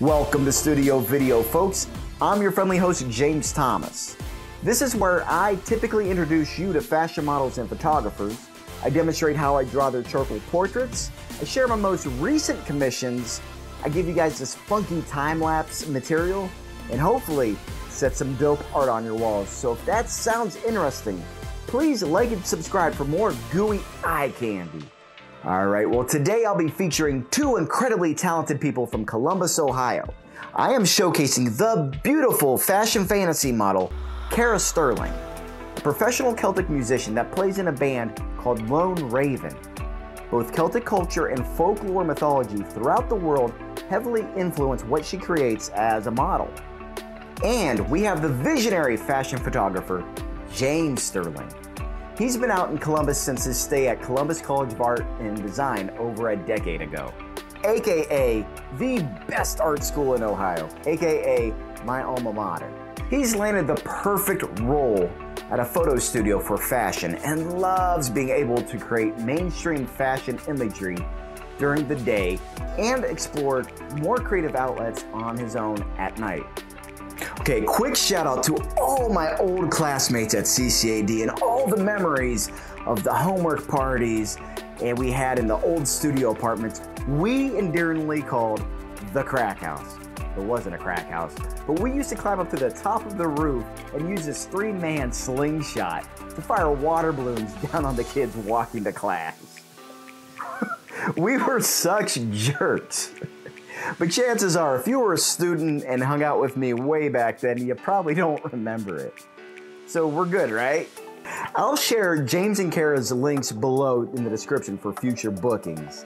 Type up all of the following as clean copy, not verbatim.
Welcome to Studio Video, folks. I'm your friendly host, James Thomas. This is where I typically introduce you to fashion models and photographers. I demonstrate how I draw their charcoal portraits. I share my most recent commissions. I give you guys this funky time-lapse material and hopefully set some dope art on your walls. So if that sounds interesting, please like and subscribe for more gooey eye candy. All right, well today I'll be featuring two incredibly talented people from Columbus, Ohio. I am showcasing the beautiful fashion fantasy model, Kara Sterling, a professional Celtic musician that plays in a band called Lone Raven. Both Celtic culture and folklore mythology throughout the world heavily influence what she creates as a model. And we have the visionary fashion photographer, James Sterling. He's been out in Columbus since his stay at Columbus College of Art and Design over a decade ago, AKA the best art school in Ohio, AKA my alma mater. He's landed the perfect role at a photo studio for fashion and loves being able to create mainstream fashion imagery during the day and explore more creative outlets on his own at night. Okay, quick shout out to all my old classmates at CCAD and all the memories of the homework parties and we had in the old studio apartments we endearingly called the crack house. It wasn't a crack house, but we used to climb up to the top of the roof and use this three-man slingshot to fire water balloons down on the kids walking to class. We were such jerks. But chances are, if you were a student and hung out with me way back then, you probably don't remember it. So we're good, right? I'll share James and Kara's links below in the description for future bookings.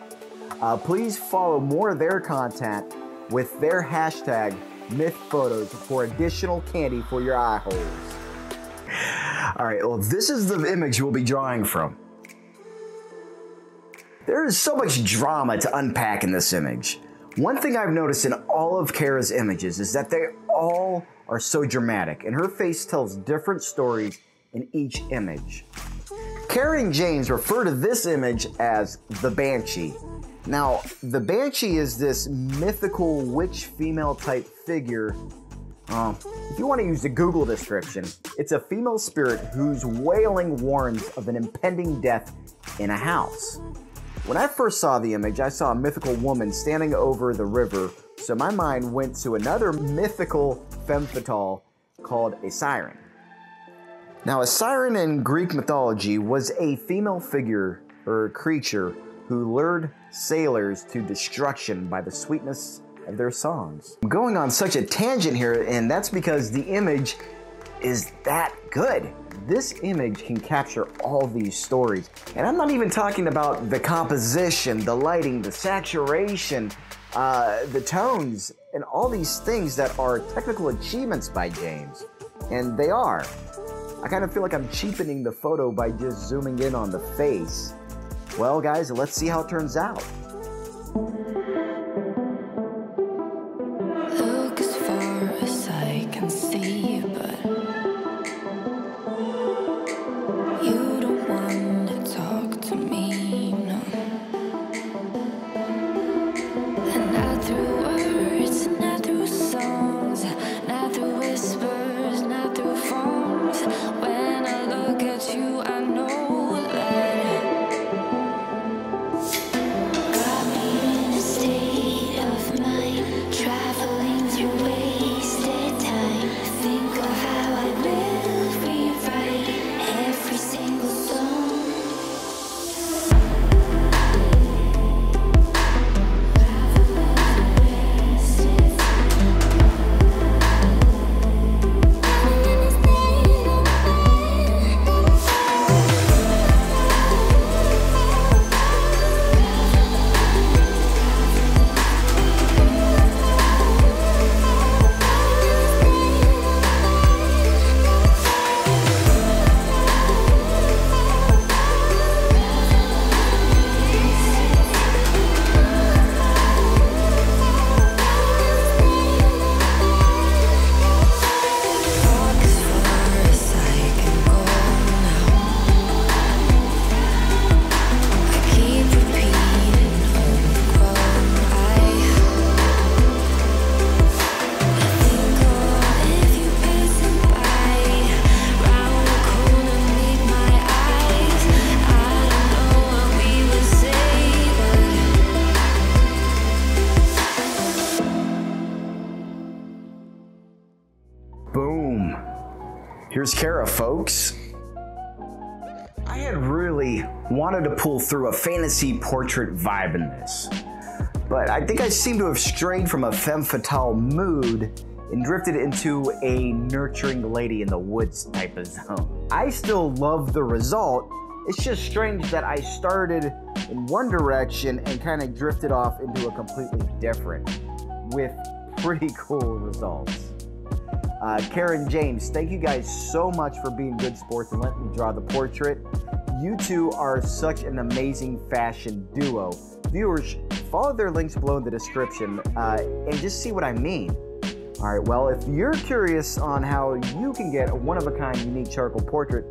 Please follow more of their content with their hashtag MythPhotos for additional candy for your eye holes. All right, well, this is the image we'll be drawing from. There is so much drama to unpack in this image. One thing I've noticed in all of Kara's images is that they all are so dramatic, and her face tells different stories in each image. Kara and James refer to this image as the Banshee. Now, the Banshee is this mythical witch female type figure. If you want to use the Google description, it's a female spirit whose wailing warns of an impending death in a house. When I first saw the image, I saw a mythical woman standing over the river, so my mind went to another mythical femme fatale called a siren. Now, a siren in Greek mythology was a female figure or creature who lured sailors to destruction by the sweetness of their songs. I'm going on such a tangent here, and that's because the image is that good. This image can capture all these stories. And I'm not even talking about the composition, the lighting, the saturation, the tones, and all these things that are technical achievements by James. And they are. I kind of feel like I'm cheapening the photo by just zooming in on the face. Well, guys, let's see how it turns out. Look as far as I can see, but Here's Kara, folks. I had really wanted to pull through a fantasy portrait vibe in this, but I think I seem to have strayed from a femme fatale mood and drifted into a nurturing lady in the woods type of zone. I still love the result. It's just strange that I started in one direction and kind of drifted off into a completely different with pretty cool results. Karen James, thank you guys so much for being good sports and letting me draw the portrait. You two are such an amazing fashion duo. Viewers, follow their links below in the description and just see what I mean. All right, well, if you're curious on how you can get a one-of-a-kind unique charcoal portrait,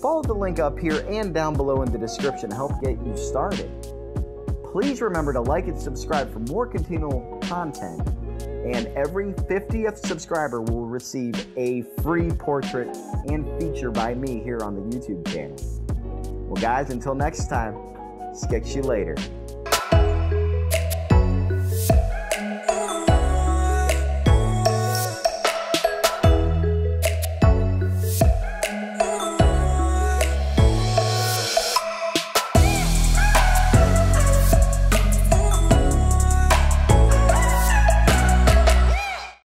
follow the link up here and down below in the description to help get you started. Please remember to like and subscribe for more continual content. And every 50th subscriber will receive a free portrait and feature by me here on the YouTube channel. Well, guys, until next time, sketch you later.